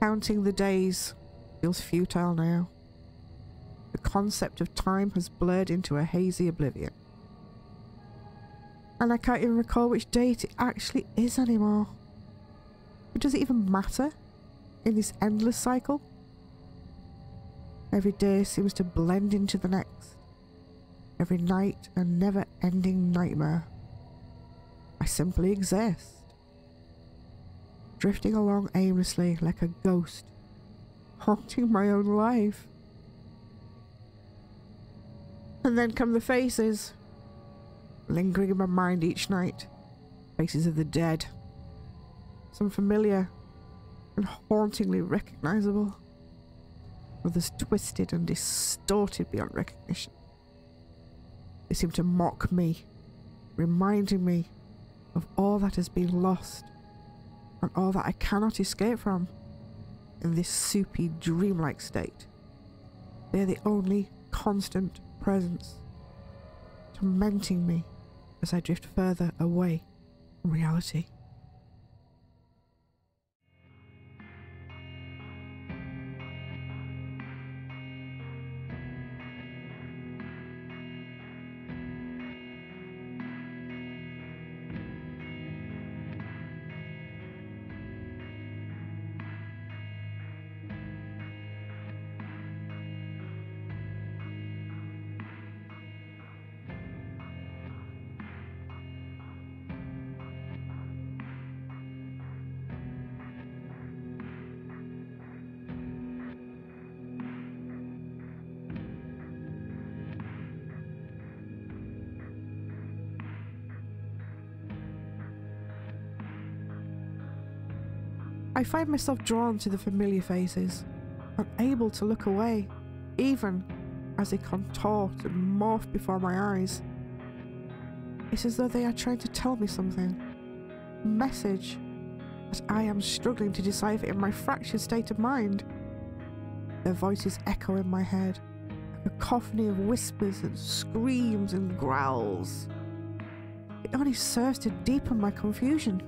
Counting the days feels futile now. The concept of time has blurred into a hazy oblivion. And I can't even recall which date it actually is anymore. But does it even matter in this endless cycle? Every day seems to blend into the next. Every night a never-ending nightmare. I simply exist. Drifting along aimlessly like a ghost. Haunting my own life. And then come the faces. Lingering in my mind each night. Faces of the dead. Some familiar and hauntingly recognisable. Others twisted and distorted beyond recognition. They seem to mock me, reminding me of all that has been lost and all that I cannot escape from in this soupy, dreamlike state. They are the only constant presence, tormenting me as I drift further away from reality. I find myself drawn to the familiar faces, unable to look away, even as they contort and morph before my eyes. It's as though they are trying to tell me something, a message that I am struggling to decipher in my fractured state of mind. Their voices echo in my head, a cacophony of whispers and screams and growls. It only serves to deepen my confusion.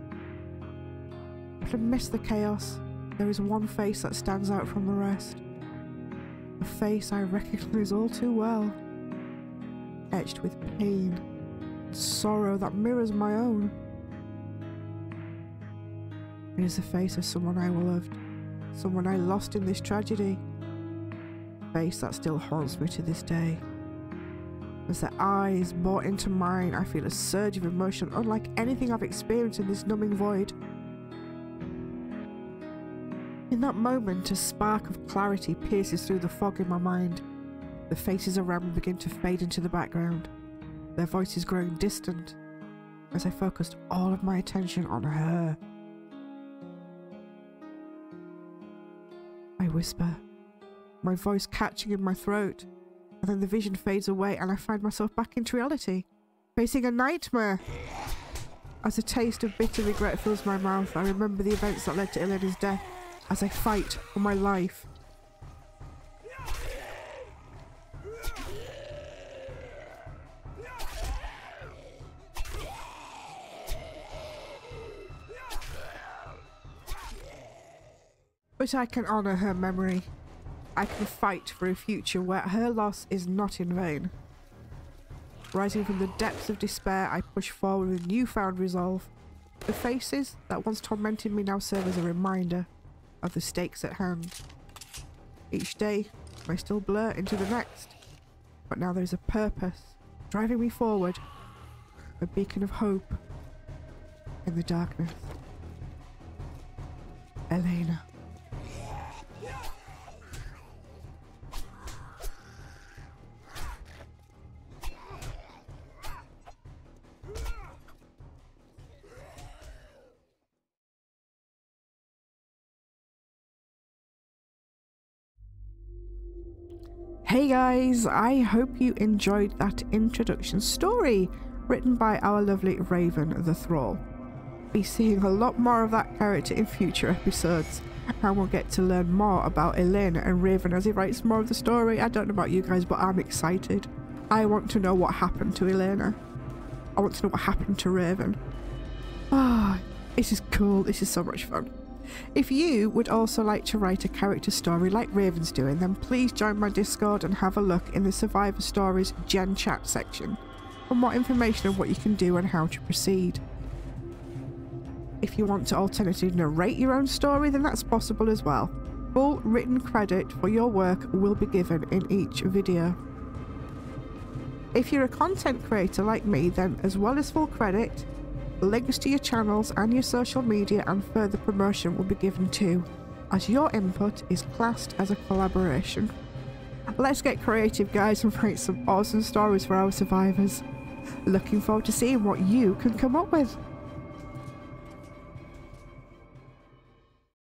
Amidst the chaos, there is one face that stands out from the rest. A face I recognise all too well, etched with pain and sorrow that mirrors my own. It is the face of someone I loved, someone I lost in this tragedy. A face that still haunts me to this day. As their eyes bore into mine, I feel a surge of emotion unlike anything I've experienced in this numbing void. In that moment, a spark of clarity pierces through the fog in my mind. The faces around me begin to fade into the background, their voices growing distant, as I focused all of my attention on her. I whisper, my voice catching in my throat, and then the vision fades away and I find myself back into reality, facing a nightmare. As a taste of bitter regret fills my mouth, I remember the events that led to Elena's death. As I fight for my life. But I can honour her memory. I can fight for a future where her loss is not in vain. Rising from the depths of despair, I push forward with newfound resolve. The faces that once tormented me now serve as a reminder of the stakes at hand. Each day may still blur into the next, but now there is a purpose driving me forward, a beacon of hope in the darkness. Elena. Hey guys, I hope you enjoyed that introduction story written by our lovely Raven the Thrall. We'll be seeing a lot more of that character in future episodes, and we'll get to learn more about Elena and Raven as he writes more of the story. I don't know about you guys, but I'm excited. I want to know what happened to Elena. I want to know what happened to Raven. Ah, this is cool. This is so much fun. If you would also like to write a character story like Raven's doing, then please join my Discord and have a look in the Survivor Stories Gen Chat section for more information on what you can do and how to proceed. If you want to alternatively narrate your own story, then that's possible as well. Full written credit for your work will be given in each video. If you're a content creator like me, then as well as full credit, links to your channels and your social media and further promotion will be given too, as your input is classed as a collaboration. Let's get creative, guys, and write some awesome stories for our survivors. Looking forward to seeing what you can come up with.